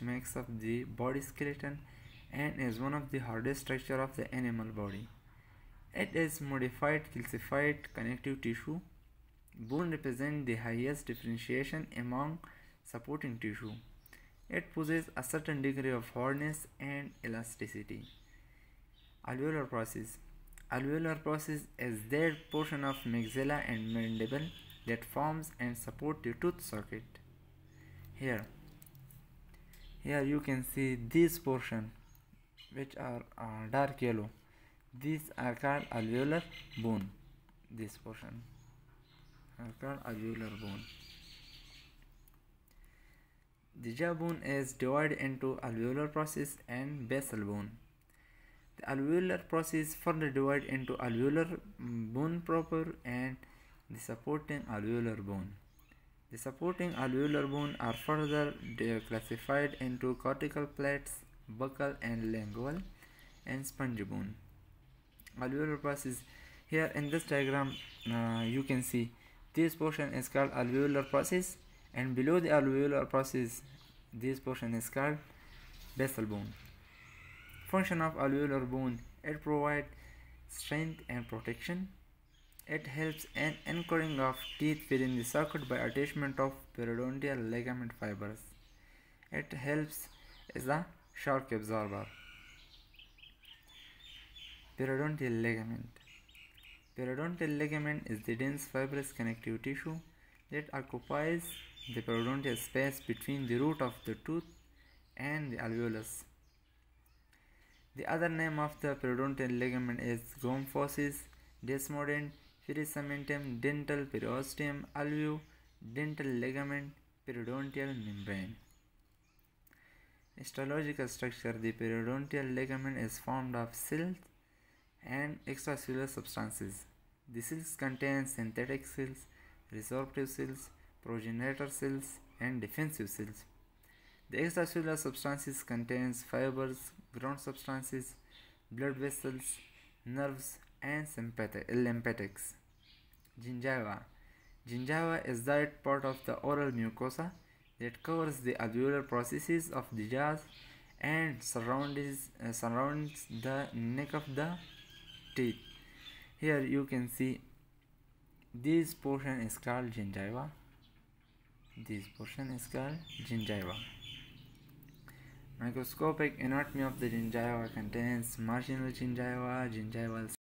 which makes up the body skeleton and is one of the hardest structure of the animal body. It is modified calcified connective tissue. Bone represents the highest differentiation among supporting tissue. It possesses a certain degree of hardness and elasticity. Alveolar process. Alveolar process is that portion of maxilla and mandible that forms and supports the tooth socket. Here you can see this portion, which are dark yellow. These are called alveolar bone. This portion are called alveolar bone. The jaw bone is divided into alveolar process and basal bone. The alveolar process further divides into alveolar bone proper and the supporting alveolar bone. The supporting alveolar bones are further classified into cortical plates, buccal and lingual, and spongy bone. Alveolar process. Here in this diagram you can see this portion is called alveolar process, and below the alveolar process this portion is called basal bone. Function of alveolar bone: it provides strength and protection. It helps in anchoring of teeth within the socket by attachment of periodontal ligament fibers. It helps as a shock absorber. Periodontal ligament. Periodontal ligament is the dense fibrous connective tissue that occupies the periodontal space between the root of the tooth and the alveolus. The other name of the periodontal ligament is gum fosses, desmodent, Pericamentum, dental periosteum, alveoli, dental ligament, periodontal membrane. Histological structure: the periodontal ligament is formed of sills and extracellular substances. The sills contain synthetic cells, resorptive cells, progenitor cells, and defensive cells. The extracellular substances contains fibers, ground substances, blood vessels, nerves, and lymphatics. Gingiva. Gingiva is that part of the oral mucosa that covers the alveolar processes of the jaw and surrounds the neck of the teeth. Here you can see this portion is called gingiva. This portion is called gingiva. Microscopic anatomy of the gingiva contains marginal gingiva, gingival